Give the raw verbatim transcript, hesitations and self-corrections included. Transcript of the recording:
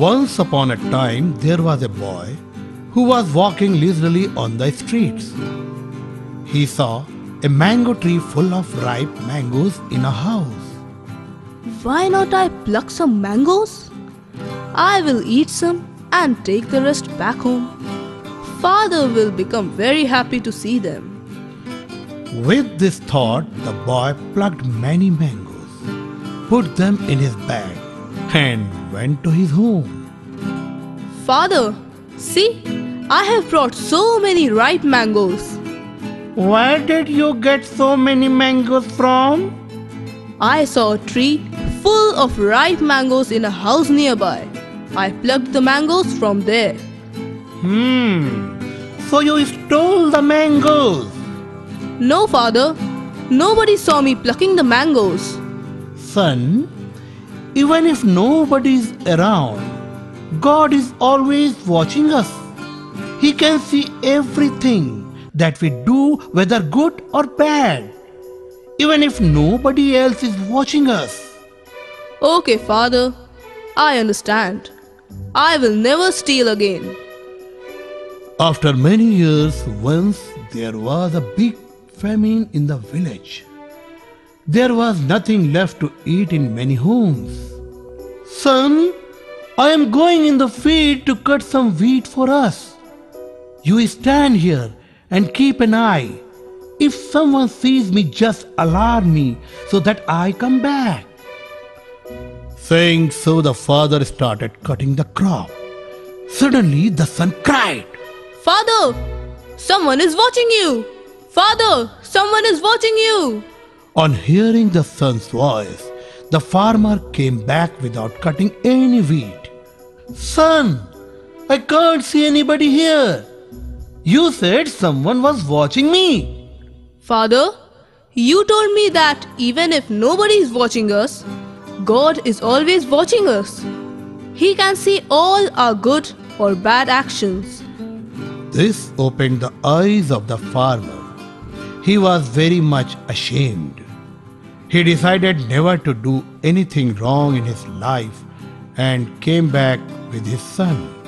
Once upon a time, there was a boy who was walking leisurely on the streets. He saw a mango tree full of ripe mangoes in a house. Why not I pluck some mangoes? I will eat some and take the rest back home. Father will become very happy to see them. With this thought, the boy plucked many mangoes, put them in his bag, and went to his home. Father, see, I have brought so many ripe mangoes. Where did you get so many mangoes from? I saw a tree full of ripe mangoes in a house nearby. I plucked the mangoes from there. Hmm, so you stole the mangoes? No, father. Nobody saw me plucking the mangoes. Son, even if nobody is around, God is always watching us. He can see everything that we do, whether good or bad, even if nobody else is watching us. Okay, father. I understand. I will never steal again. After many years, once there was a big famine in the village. There was nothing left to eat in many homes. Son, I am going in the field to cut some wheat for us. You stand here and keep an eye. If someone sees me, just alarm me so that I come back. Saying so, the father started cutting the crop. Suddenly, the son cried, "Father, someone is watching you! Father, someone is watching you!" On hearing the son's voice, the farmer came back without cutting any wheat. "Son, I can't see anybody here. You said someone was watching me." "Father, you told me that even if nobody is watching us, God is always watching us. He can see all our good or bad actions." This opened the eyes of the farmer. He was very much ashamed. He decided never to do anything wrong in his life and came back with his son.